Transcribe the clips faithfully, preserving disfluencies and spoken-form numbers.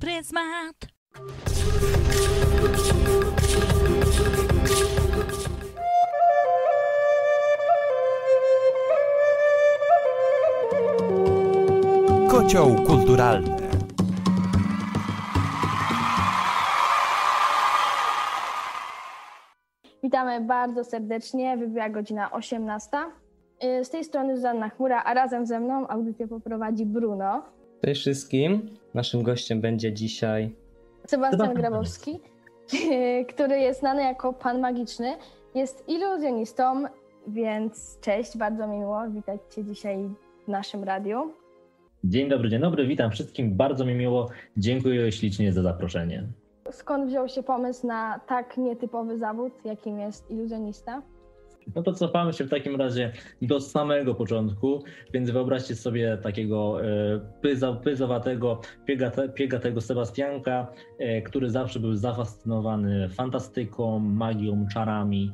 pryzmat. Kocioł kulturalny. Witamy bardzo serdecznie, wybiła godzina osiemnasta. Z tej strony Zuzanna Chmura, a razem ze mną audycję poprowadzi Bruno. Cześć wszystkim. Naszym gościem będzie dzisiaj Sebastian Grabowski, który jest znany jako Pan Magiczny. Jest iluzjonistą, więc cześć, bardzo mi miło witać Cię dzisiaj w naszym radiu. Dzień dobry, dzień dobry, witam wszystkim, bardzo mi miło, dziękuję ślicznie za zaproszenie. Skąd wziął się pomysł na tak nietypowy zawód, jakim jest iluzjonista? No to cofamy się w takim razie do samego początku, więc wyobraźcie sobie takiego pyza, pyzowatego, piegatego piega Sebastianka, który zawsze był zafascynowany fantastyką, magią, czarami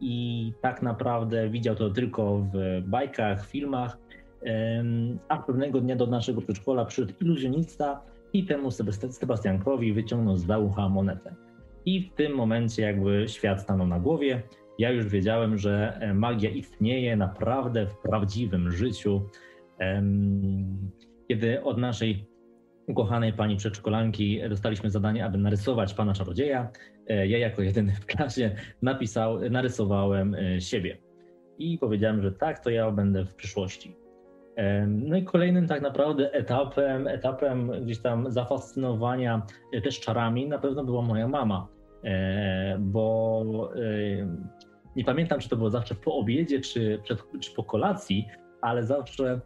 i tak naprawdę widział to tylko w bajkach, filmach, a pewnego dnia do naszego przedszkola przyszedł iluzjonista i temu Sebastiankowi wyciągnął z ucha monetę. I w tym momencie jakby świat stanął na głowie. Ja już wiedziałem, że magia istnieje naprawdę w prawdziwym życiu. Kiedy od naszej ukochanej pani przedszkolanki dostaliśmy zadanie, aby narysować pana czarodzieja, ja jako jedyny w klasie napisał, narysowałem siebie. I powiedziałem, że tak, to ja będę w przyszłości. No i kolejnym tak naprawdę etapem, etapem gdzieś tam zafascynowania też czarami na pewno była moja mama, bo nie pamiętam, czy to było zawsze po obiedzie, czy, przed, czy po kolacji, ale zawsze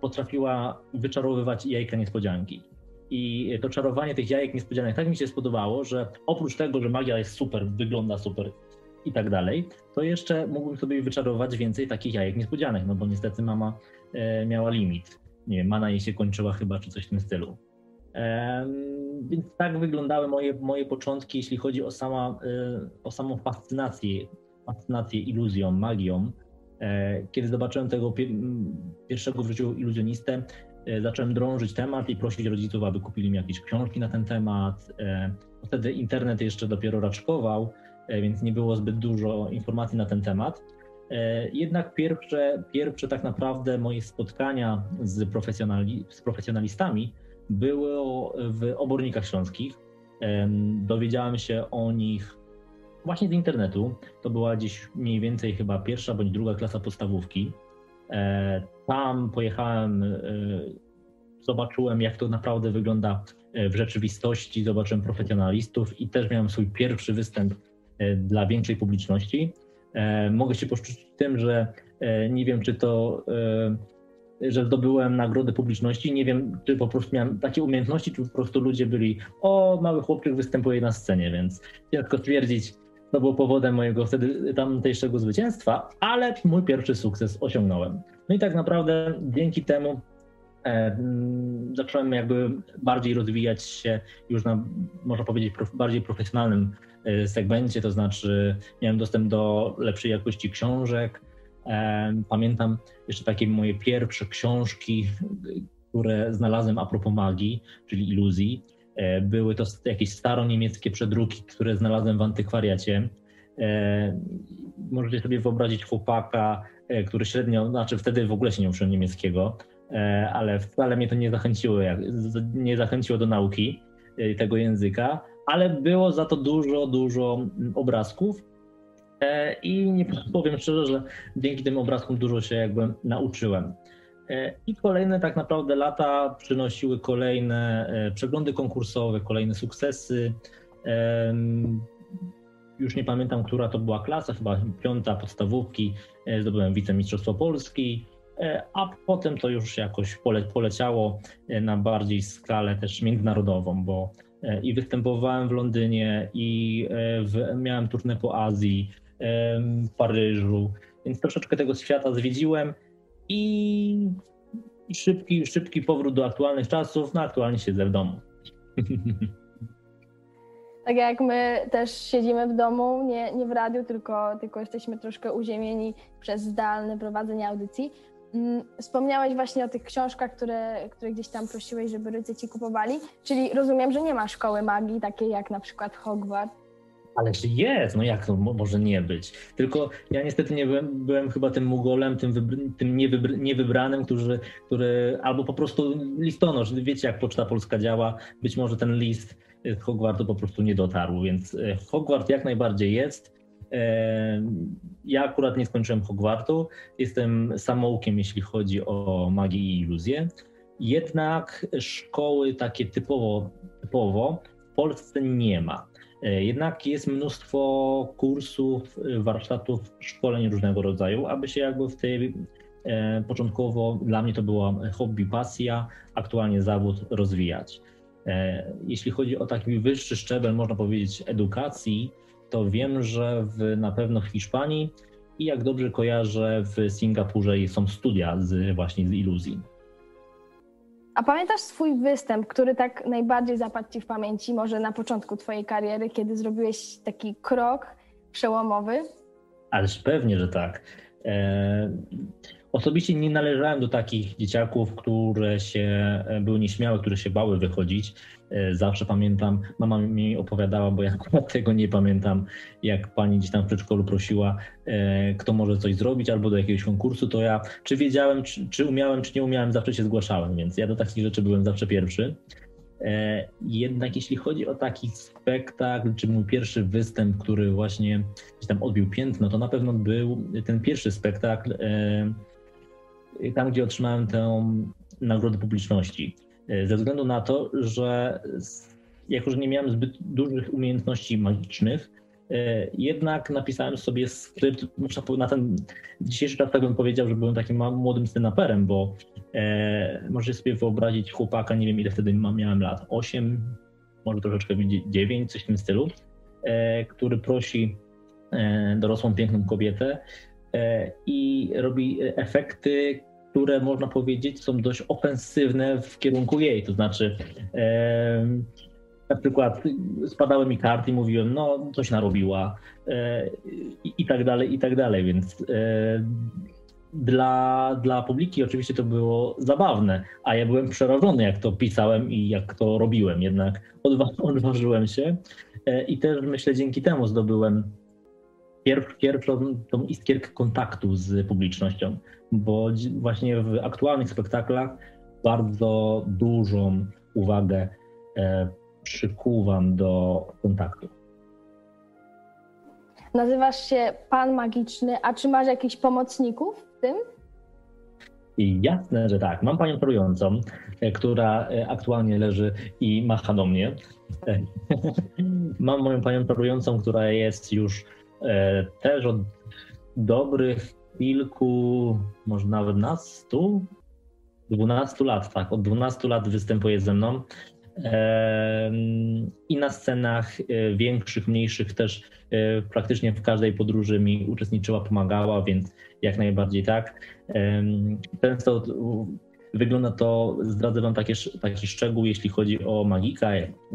potrafiła wyczarowywać jajka niespodzianki. I to czarowanie tych jajek niespodzianek tak mi się spodobało, że oprócz tego, że magia jest super, wygląda super i tak dalej, to jeszcze mógłbym sobie wyczarować więcej takich jajek niespodzianek, no bo niestety mama miała limit. Nie wiem, mana jej się kończyła chyba, czy coś w tym stylu. Więc tak wyglądały moje, moje początki, jeśli chodzi o, sama, o samą fascynację, fascynację iluzją, magią. Kiedy zobaczyłem tego pierwszego w życiu iluzjonistę, zacząłem drążyć temat i prosić rodziców, aby kupili mi jakieś książki na ten temat. Wtedy internet jeszcze dopiero raczkował, więc nie było zbyt dużo informacji na ten temat. Jednak pierwsze, pierwsze tak naprawdę moje spotkania z, profesjonali, z profesjonalistami było w obornikach śląskich. Dowiedziałem się o nich właśnie z internetu. To była gdzieś mniej więcej chyba pierwsza bądź druga klasa podstawówki. Tam pojechałem, zobaczyłem, jak to naprawdę wygląda w rzeczywistości, zobaczyłem profesjonalistów i też miałem swój pierwszy występ dla większej publiczności. Mogę się poszczycić tym, że nie wiem, czy to że zdobyłem nagrodę publiczności. Nie wiem, czy po prostu miałem takie umiejętności, czy po prostu ludzie byli o, mały chłopczyk występuje na scenie, więc ciężko twierdzić, to było powodem mojego wtedy tamtejszego zwycięstwa, ale mój pierwszy sukces osiągnąłem. No i tak naprawdę dzięki temu e, zacząłem jakby bardziej rozwijać się już na, można powiedzieć, prof, bardziej profesjonalnym e, segmencie, to znaczy miałem dostęp do lepszej jakości książek. Pamiętam jeszcze takie moje pierwsze książki, które znalazłem a propos magii, czyli iluzji. Były to jakieś staroniemieckie przedruki, które znalazłem w antykwariacie. Możecie sobie wyobrazić chłopaka, który średnio, znaczy wtedy w ogóle się nie uczył niemieckiego, ale wcale mnie to nie zachęciło, nie zachęciło do nauki tego języka, ale było za to dużo, dużo obrazków. I nie powiem szczerze, że dzięki tym obrazkom dużo się jakby nauczyłem. I kolejne tak naprawdę lata przynosiły kolejne przeglądy konkursowe, kolejne sukcesy. Już nie pamiętam, która to była klasa, chyba piąta podstawówki, zdobyłem wicemistrzostwo Polski, a potem to już jakoś pole, poleciało na bardziej skalę też międzynarodową, bo i występowałem w Londynie i w, miałem turnę po Azji, w Paryżu, więc troszeczkę tego świata zwiedziłem i szybki, szybki powrót do aktualnych czasów, no aktualnie siedzę w domu. Tak jak my też siedzimy w domu, nie, nie w radiu, tylko, tylko jesteśmy troszkę uziemieni przez zdalne prowadzenie audycji, Wspomniałeś właśnie o tych książkach, które, które gdzieś tam prosiłeś, żeby rodzice ci kupowali, czyli rozumiem, że nie ma szkoły magii takiej jak na przykład Hogwarts. Ależ jest, no jak to może nie być? Tylko ja niestety nie byłem, byłem chyba tym mugolem, tym, wybr- tym niewybr- niewybranym, który, który albo po prostu listonosz, wiecie jak Poczta Polska działa, być może ten list z Hogwartu po prostu nie dotarł, więc Hogwart jak najbardziej jest. Ja akurat nie skończyłem Hogwartu, jestem samoukiem jeśli chodzi o magię i iluzję, jednak szkoły takie typowo, typowo w Polsce nie ma. Jednak jest mnóstwo kursów, warsztatów, szkoleń różnego rodzaju, aby się jakby w tej, e, początkowo dla mnie to była hobby, pasja, aktualnie zawód rozwijać. E, jeśli chodzi o taki wyższy szczebel, można powiedzieć, edukacji, to wiem, że w, na pewno w Hiszpanii i jak dobrze kojarzę, w Singapurze są studia z, właśnie z iluzji. A pamiętasz swój występ, który tak najbardziej zapadł ci w pamięci, może na początku twojej kariery, kiedy zrobiłeś taki krok przełomowy? Ależ pewnie, że tak. Eee, osobiście nie należałem do takich dzieciaków, które się były nieśmiałe, które się bały wychodzić. Eee, zawsze pamiętam, mama mi opowiadała, bo ja akurat tego nie pamiętam, jak pani gdzieś tam w przedszkolu prosiła, eee, kto może coś zrobić albo do jakiegoś konkursu, to ja czy wiedziałem, czy, czy umiałem, czy nie umiałem, zawsze się zgłaszałem, więc ja do takich rzeczy byłem zawsze pierwszy. Eee, jednak jeśli chodzi o taki spektakl, czy mój pierwszy występ, który właśnie gdzieś tam odbił piętno, to na pewno był ten pierwszy spektakl, eee, tam gdzie otrzymałem tę nagrodę publiczności. Eee, ze względu na to, że jako, że nie miałem zbyt dużych umiejętności magicznych, eee, jednak napisałem sobie skrypt, na ten dzisiejszy czas tak bym powiedział, że byłem takim młodym stand-uperem, bo E, możecie sobie wyobrazić chłopaka, nie wiem ile wtedy miałem lat, osiem, może troszeczkę dziewięć, coś w tym stylu, e, który prosi e, dorosłą, piękną kobietę e, i robi efekty, które można powiedzieć są dość ofensywne w kierunku jej, to znaczy e, na przykład spadały mi karty i mówiłem, no coś narobiła e, i, i tak dalej, i tak dalej, więc e, Dla, dla publiki oczywiście to było zabawne, a ja byłem przerażony, jak to pisałem i jak to robiłem, jednak odwa- odważyłem się i też myślę dzięki temu zdobyłem pierw, pierwszą tą iskierkę kontaktu z publicznością, bo właśnie w aktualnych spektaklach bardzo dużą uwagę e, przykuwam do kontaktu. Nazywasz się Pan Magiczny, a czy masz jakichś pomocników w tym? I jasne, że tak. Mam panią kierującą, która aktualnie leży i macha do mnie. Mam moją panią kierującą, która jest już e, też od dobrych kilku, może nawet nastu, dwunastu lat, tak. Od dwunastu lat występuje ze mną. I na scenach większych, mniejszych też praktycznie w każdej podróży mi uczestniczyła, pomagała, więc jak najbardziej tak. Często wygląda to, zdradzę wam taki, taki szczegół, jeśli chodzi o magika,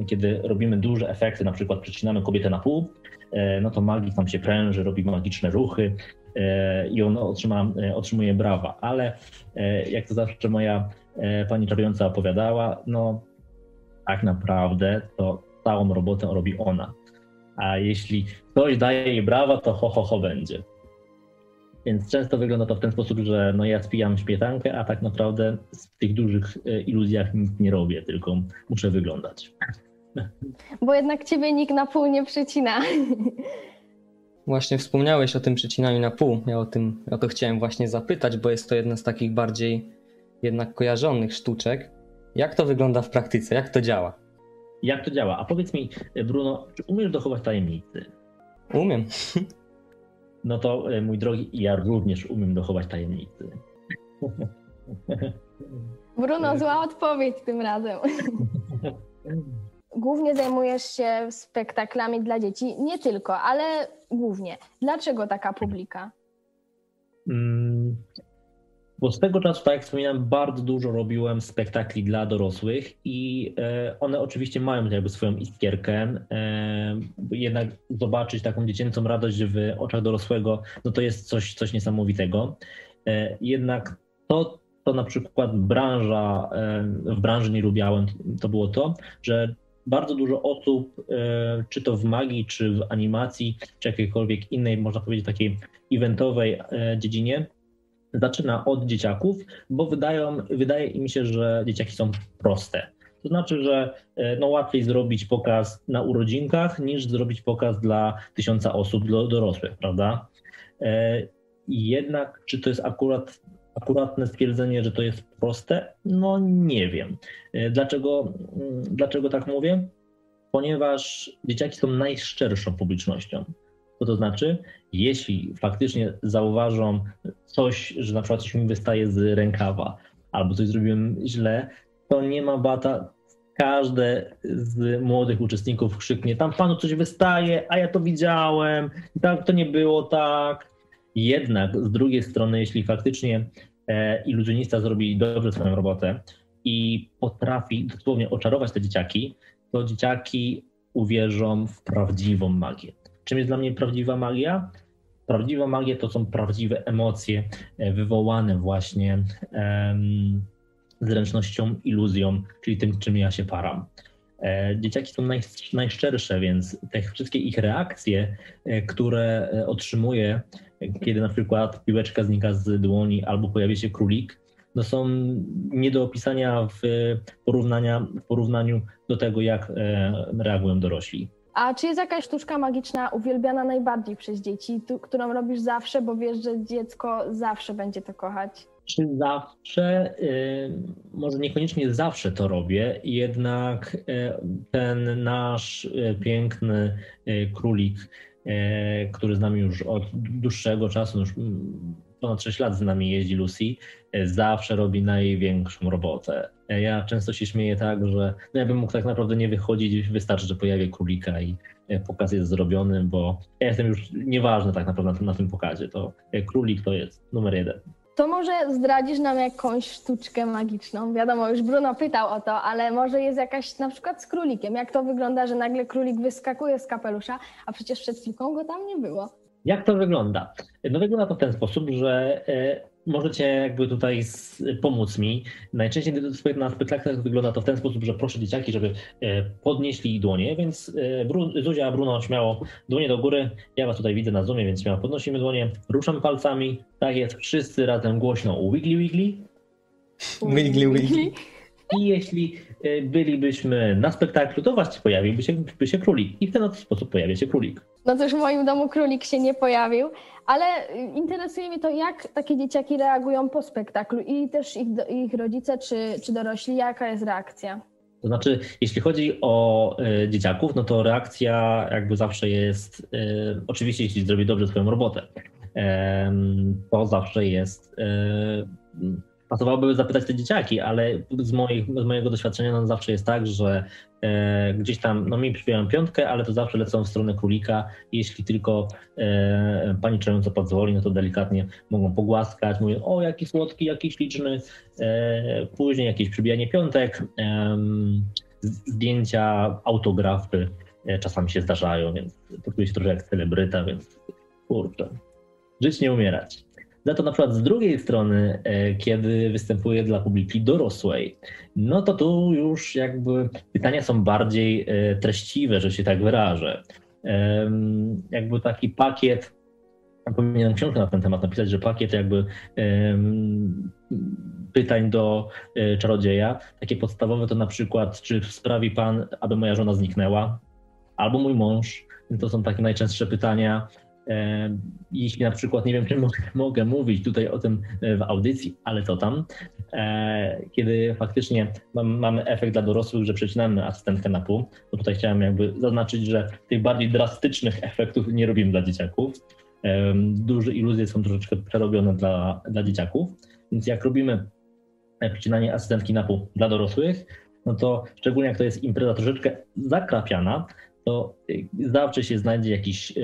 kiedy robimy duże efekty, na przykład przecinamy kobietę na pół, no to magik tam się pręży, robi magiczne ruchy i on otrzyma, otrzymuje brawa, ale jak to zawsze moja pani czarująca opowiadała, no tak naprawdę to całą robotę robi ona, a jeśli ktoś daje jej brawa, to ho, ho, ho będzie. Więc często wygląda to w ten sposób, że no ja spijam śmietankę, a tak naprawdę w tych dużych iluzjach nic nie robię, tylko muszę wyglądać. Bo jednak ciebie nikt na pół nie przecina. Właśnie wspomniałeś o tym przecinaniu na pół. Ja o tym, o to chciałem właśnie zapytać, bo jest to jedna z takich bardziej jednak kojarzonych sztuczek. Jak to wygląda w praktyce? Jak to działa? Jak to działa? A powiedz mi, Bruno, czy umiesz dochować tajemnicy? Umiem. No to, mój drogi, ja również umiem dochować tajemnicy. Bruno, zła odpowiedź tym razem. Głównie zajmujesz się spektaklami dla dzieci. Nie tylko, ale głównie. Dlaczego taka publika? Mm. Bo z tego czasu, tak jak wspominałem, bardzo dużo robiłem spektakli dla dorosłych i one oczywiście mają jakby swoją iskierkę, jednak zobaczyć taką dziecięcą radość w oczach dorosłego, no to jest coś, coś niesamowitego. Jednak To, to na przykład branża, w branży nie lubiałem, to było to, że bardzo dużo osób, czy to w magii, czy w animacji, czy jakiejkolwiek innej, można powiedzieć, takiej eventowej dziedzinie, zaczyna od dzieciaków, bo wydają, wydaje im się, że dzieciaki są proste. To znaczy, że no łatwiej zrobić pokaz na urodzinkach niż zrobić pokaz dla tysiąca osób dorosłych, prawda? Jednak czy to jest akurat akuratne stwierdzenie, że to jest proste? No nie wiem. Dlaczego, dlaczego tak mówię? Ponieważ dzieciaki są najszczerszą publicznością. Co to znaczy? Jeśli faktycznie zauważą coś, że na przykład coś mi wystaje z rękawa albo coś zrobiłem źle, to nie ma bata, każde z młodych uczestników krzyknie: tam panu coś wystaje, a ja to widziałem, tak to nie było tak. Jednak z drugiej strony, jeśli faktycznie e, iluzjonista zrobi dobrze swoją robotę i potrafi dosłownie oczarować te dzieciaki, to dzieciaki uwierzą w prawdziwą magię. Czym jest dla mnie prawdziwa magia? Prawdziwa magia to są prawdziwe emocje e, wywołane właśnie e, zręcznością, iluzją, czyli tym, czym ja się param. Dzieciaki są naj, najszczersze, więc te wszystkie ich reakcje, które otrzymuję, kiedy na przykład piłeczka znika z dłoni albo pojawia się królik, no są nie do opisania w, porównania, w porównaniu do tego, jak reagują dorośli. A czy jest jakaś sztuczka magiczna uwielbiana najbardziej przez dzieci, tu, którą robisz zawsze, bo wiesz, że dziecko zawsze będzie to kochać? Czy zawsze? Może niekoniecznie zawsze to robię, jednak ten nasz piękny królik, który z nami już od dłuższego czasu, już ponad sześć lat z nami jeździ Lucy, zawsze robi największą robotę. Ja często się śmieję tak, że no ja bym mógł tak naprawdę nie wychodzić, wystarczy, że pojawię królika i pokaz jest zrobiony, bo ja jestem już nieważny tak naprawdę na tym, na tym pokazie. To królik to jest numer jeden. To może zdradzisz nam jakąś sztuczkę magiczną? Wiadomo, już Bruno pytał o to, ale może jest jakaś na przykład z królikiem. Jak to wygląda, że nagle królik wyskakuje z kapelusza, a przecież przed chwilką go tam nie było? Jak to wygląda? No wygląda to w ten sposób, że y, możecie jakby tutaj z, y, pomóc mi. Najczęściej na spektaklach wygląda to w ten sposób, że proszę dzieciaki, żeby y, podnieśli dłonie, więc y, Bru- Zuzia, Bruno, śmiało dłonie do góry. Ja was tutaj widzę na Zoomie, więc śmiało podnosimy dłonie, ruszam palcami. Tak jest, wszyscy razem głośno wigli wigli. Wigli wigli. I jeśli bylibyśmy na spektaklu, to właśnie pojawiłby się, by się królik. I w ten sposób pojawia się królik. No cóż, w moim domu królik się nie pojawił, ale interesuje mnie to, jak takie dzieciaki reagują po spektaklu i też ich, ich rodzice czy, czy dorośli, jaka jest reakcja? To znaczy, jeśli chodzi o y, dzieciaków, no to reakcja jakby zawsze jest, y, oczywiście jeśli zrobi dobrze swoją robotę, y, to zawsze jest... Y, Pasowałoby zapytać te dzieciaki, ale z, moich, z mojego doświadczenia no, zawsze jest tak, że e, gdzieś tam, no mi przybijają piątkę, ale to zawsze lecą w stronę królika. Jeśli tylko e, pani czarująca pozwoli, no to delikatnie mogą pogłaskać, mówią: o, jaki słodki, jaki śliczny. E, później jakieś przybijanie piątek, e, zdjęcia, autografy e, czasami się zdarzają, więc traktuje się trochę jak celebryta, więc kurczę, żyć nie umierać. Za to na przykład z drugiej strony, kiedy występuję dla publiki dorosłej, no to tu już jakby pytania są bardziej treściwe, że się tak wyrażę. Jakby taki pakiet, powinienem książkę na ten temat napisać, że pakiet jakby pytań do czarodzieja, takie podstawowe to na przykład, czy sprawi pan, aby moja żona zniknęła, albo mój mąż, to są takie najczęstsze pytania. Jeśli na przykład, nie wiem, czy mogę, mogę mówić tutaj o tym w audycji, ale to tam, kiedy faktycznie mam, mamy efekt dla dorosłych, że przecinamy asystentkę na pół, bo tutaj chciałem jakby zaznaczyć, że tych bardziej drastycznych efektów nie robimy dla dzieciaków. Duże iluzje są troszeczkę przerobione dla, dla dzieciaków, więc jak robimy przecinanie asystentki na pół dla dorosłych, no to szczególnie jak to jest impreza troszeczkę zakrapiana, to zawsze się znajdzie jakiś e,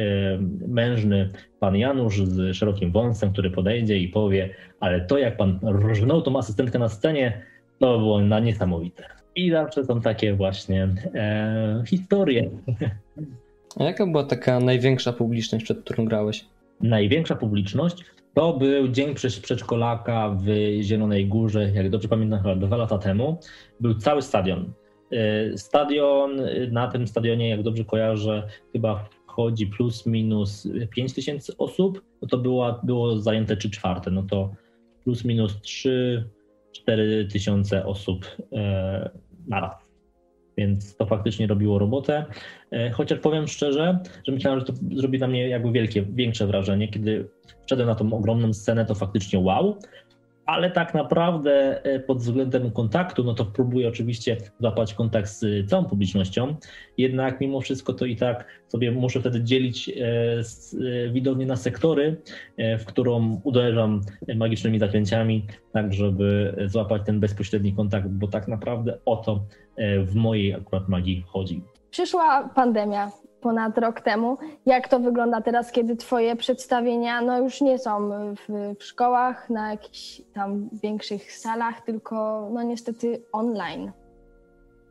mężny pan Janusz z szerokim wąsem, który podejdzie i powie: ale to jak pan rżnął tą asystentkę na scenie, to było na niesamowite. I zawsze są takie właśnie e, historie. A jaka była taka największa publiczność, przed którą grałeś? Największa publiczność? To był dzień przedszkolaka w Zielonej Górze, jak dobrze pamiętam, chyba dwa lata temu. Był cały stadion. Stadion, na tym stadionie, jak dobrze kojarzę, chyba wchodzi plus minus pięć tysięcy osób, no to było, było zajęte trzy czwarte, no to plus minus trzy cztery tysiące osób na raz. Więc to faktycznie robiło robotę. Chociaż powiem szczerze, że myślałem, że to zrobi na mnie jakby wielkie, większe wrażenie. Kiedy wszedłem na tą ogromną scenę, to faktycznie wow. Ale tak naprawdę pod względem kontaktu, no to próbuję oczywiście złapać kontakt z całą publicznością. Jednak mimo wszystko to i tak sobie muszę wtedy dzielić widownię na sektory, w którą uderzam magicznymi zaklęciami, tak żeby złapać ten bezpośredni kontakt, bo tak naprawdę o to w mojej akurat magii chodzi. Przyszła pandemia ponad rok temu. Jak to wygląda teraz, kiedy twoje przedstawienia no już nie są w, w szkołach, na jakichś tam większych salach, tylko no niestety online?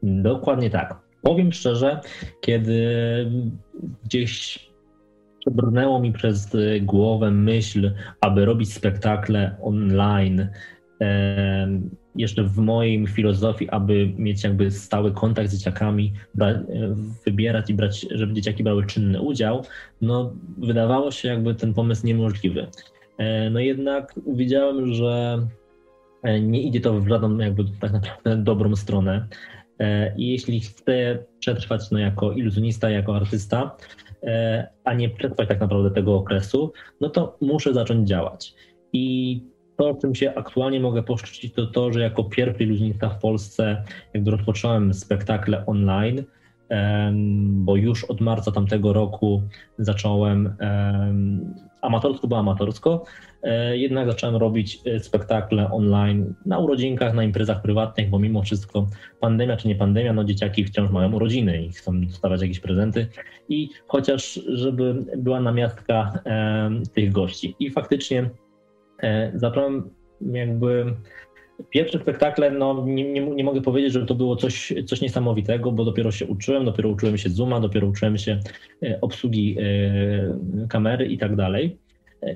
Dokładnie tak. Powiem szczerze, kiedy gdzieś przebrnęło mi przez głowę myśl, aby robić spektakle online, e, jeszcze w mojej filozofii, aby mieć jakby stały kontakt z dzieciakami, bra- wybierać i brać, żeby dzieciaki brały czynny udział, no wydawało się jakby ten pomysł niemożliwy. No jednak widziałem, że nie idzie to w żadną jakby tak naprawdę dobrą stronę. I jeśli chcę przetrwać no, jako iluzjonista, jako artysta, a nie przetrwać tak naprawdę tego okresu, no to muszę zacząć działać. I to, czym się aktualnie mogę poszczycić, to to, że jako pierwszy iluzjonista w Polsce jakby rozpocząłem spektakle online, bo już od marca tamtego roku zacząłem amatorsko, bo amatorsko, jednak zacząłem robić spektakle online na urodzinkach, na imprezach prywatnych, bo mimo wszystko pandemia czy nie pandemia, no dzieciaki wciąż mają urodziny i chcą dostawać jakieś prezenty i chociaż, żeby była namiastka tych gości. I faktycznie zacząłem jakby pierwsze spektakle, no nie, nie, nie mogę powiedzieć, że to było coś, coś niesamowitego, bo dopiero się uczyłem, dopiero uczyłem się Zooma, dopiero uczyłem się obsługi kamery i tak dalej.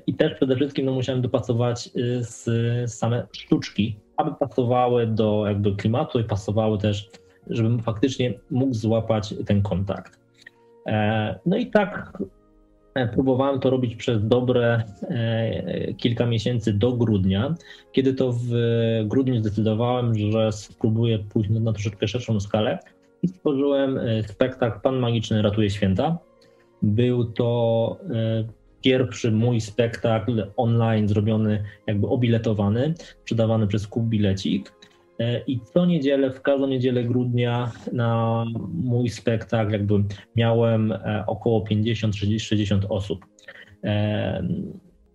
I też przede wszystkim no, musiałem dopasować z same sztuczki, aby pasowały do jakby klimatu i pasowały też, żebym faktycznie mógł złapać ten kontakt. No i tak próbowałem to robić przez dobre kilka miesięcy do grudnia, kiedy to w grudniu zdecydowałem, że spróbuję pójść na troszeczkę szerszą skalę i stworzyłem spektakl Pan Magiczny Ratuje Święta. Był to pierwszy mój spektakl online zrobiony, jakby obiletowany, sprzedawany przez Kup Bilecik. I co niedzielę, w każdą niedzielę grudnia na mój spektakl jakby miałem około pięćdziesiąt sześćdziesiąt osób.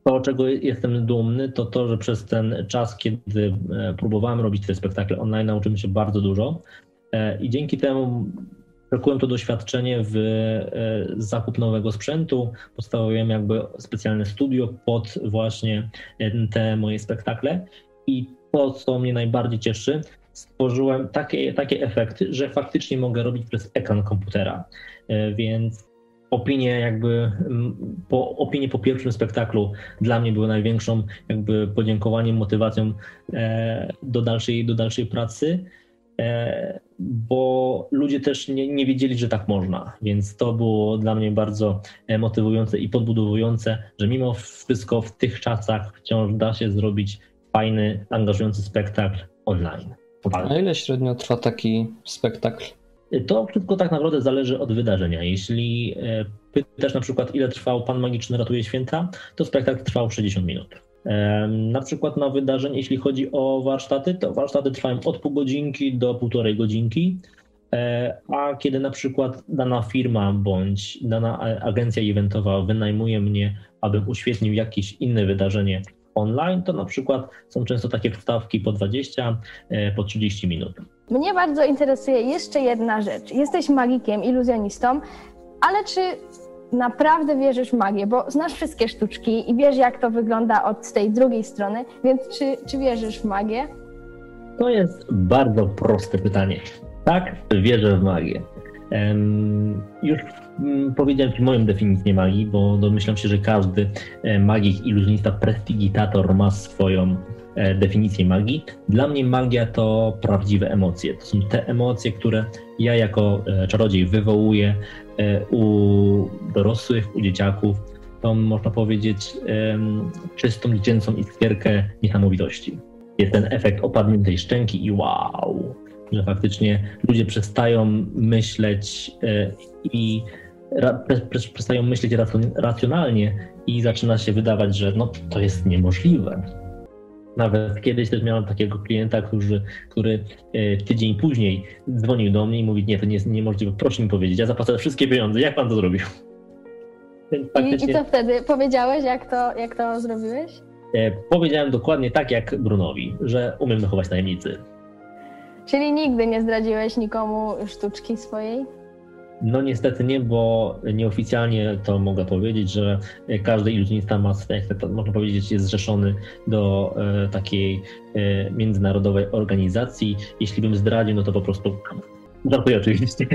To, czego jestem dumny, to to, że przez ten czas, kiedy próbowałem robić te spektakle online, nauczyłem się bardzo dużo i dzięki temu przekułem to doświadczenie w zakup nowego sprzętu, postawiłem jakby specjalne studio pod właśnie te moje spektakle i to, co mnie najbardziej cieszy, stworzyłem takie, takie efekty, że faktycznie mogę robić przez ekran komputera. Więc opinie jakby po, opinie po pierwszym spektaklu dla mnie były największą jakby podziękowaniem, motywacją do dalszej, do dalszej pracy, bo ludzie też nie, nie wiedzieli, że tak można. Więc to było dla mnie bardzo motywujące i podbudowujące, że mimo wszystko w tych czasach wciąż da się zrobić fajny, angażujący spektakl online. A ile średnio trwa taki spektakl? To wszystko tak naprawdę zależy od wydarzenia. Jeśli pytasz na przykład, ile trwał Pan Magiczny Ratuje Święta, to spektakl trwał sześćdziesiąt minut. Na przykład na wydarzenie, jeśli chodzi o warsztaty, to warsztaty trwają od pół godzinki do półtorej godzinki, a kiedy na przykład dana firma bądź dana agencja eventowa wynajmuje mnie, abym uświetnił jakieś inne wydarzenie online, to na przykład są często takie wstawki po dwadzieścia, po trzydzieści minut. Mnie bardzo interesuje jeszcze jedna rzecz. Jesteś magikiem, iluzjonistą, ale czy naprawdę wierzysz w magię? Bo znasz wszystkie sztuczki i wiesz, jak to wygląda od tej drugiej strony, więc czy, czy wierzysz w magię? To jest bardzo proste pytanie. Tak, wierzę w magię. Już powiedziałem Ci moją definicję magii, bo domyślam się, że każdy magik, iluzjonista, prestidigitator ma swoją definicję magii. Dla mnie magia to prawdziwe emocje. To są te emocje, które ja jako czarodziej wywołuję u dorosłych, u dzieciaków. Tą, można powiedzieć, czystą, dziecięcą iskierkę niesamowitości. Jest ten efekt opadniętej szczęki i wow! Że faktycznie ludzie przestają myśleć i ra, przestają myśleć racjonalnie i zaczyna się wydawać, że no, to jest niemożliwe. Nawet kiedyś też miałem takiego klienta, który, który tydzień później dzwonił do mnie i mówi, nie, to nie jest niemożliwe, proszę mi powiedzieć, ja zapłacę wszystkie pieniądze, jak pan to zrobił? Więc faktycznie... I, I co wtedy? Powiedziałeś, jak to, jak to zrobiłeś? Powiedziałem dokładnie tak jak Brunowi, że umiem zachować tajemnicy. Czyli nigdy nie zdradziłeś nikomu sztuczki swojej? No niestety nie, bo nieoficjalnie to mogę powiedzieć, że każdy iluzjonista ma, można powiedzieć, jest zrzeszony do e, takiej e, międzynarodowej organizacji. Jeśli bym zdradził, no to po prostu żartuję oczywiście.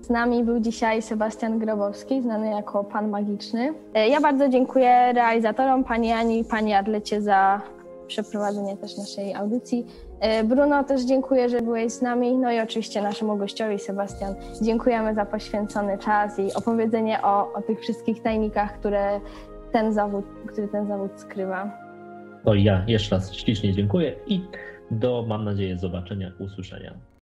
Z nami był dzisiaj Sebastian Grabowski, znany jako Pan Magiczny. Ja bardzo dziękuję realizatorom, pani Ani i pani Arlecie za przeprowadzenie też naszej audycji. Bruno, też dziękuję, że byłeś z nami, no i oczywiście naszemu gościowi Sebastian. Dziękujemy za poświęcony czas i opowiedzenie o, o tych wszystkich tajnikach, które ten zawód, który ten zawód skrywa. To ja jeszcze raz ślicznie dziękuję i do, mam nadzieję, zobaczenia, usłyszenia.